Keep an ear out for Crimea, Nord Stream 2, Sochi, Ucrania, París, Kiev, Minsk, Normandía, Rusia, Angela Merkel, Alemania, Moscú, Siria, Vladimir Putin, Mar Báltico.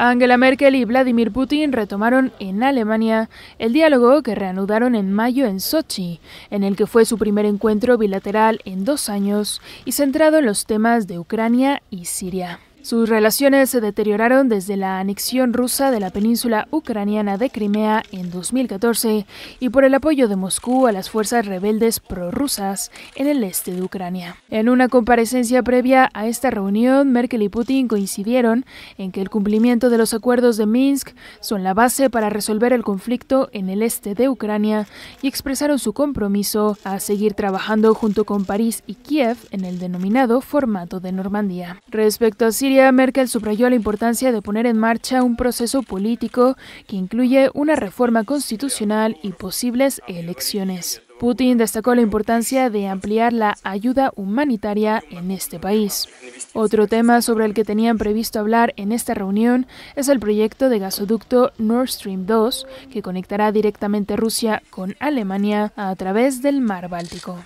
Angela Merkel y Vladimir Putin retomaron en Alemania el diálogo que reanudaron en mayo en Sochi, en el que fue su primer encuentro bilateral en 2 años y centrado en los temas de Ucrania y Siria. Sus relaciones se deterioraron desde la anexión rusa de la península ucraniana de Crimea en 2014 y por el apoyo de Moscú a las fuerzas rebeldes prorrusas en el este de Ucrania. En una comparecencia previa a esta reunión, Merkel y Putin coincidieron en que el cumplimiento de los acuerdos de Minsk son la base para resolver el conflicto en el este de Ucrania y expresaron su compromiso a seguir trabajando junto con París y Kiev en el denominado formato de Normandía. Respecto a Siria, Merkel subrayó la importancia de poner en marcha un proceso político que incluye una reforma constitucional y posibles elecciones. Putin destacó la importancia de ampliar la ayuda humanitaria en este país. Otro tema sobre el que tenían previsto hablar en esta reunión es el proyecto de gasoducto Nord Stream 2, que conectará directamente Rusia con Alemania a través del Mar Báltico.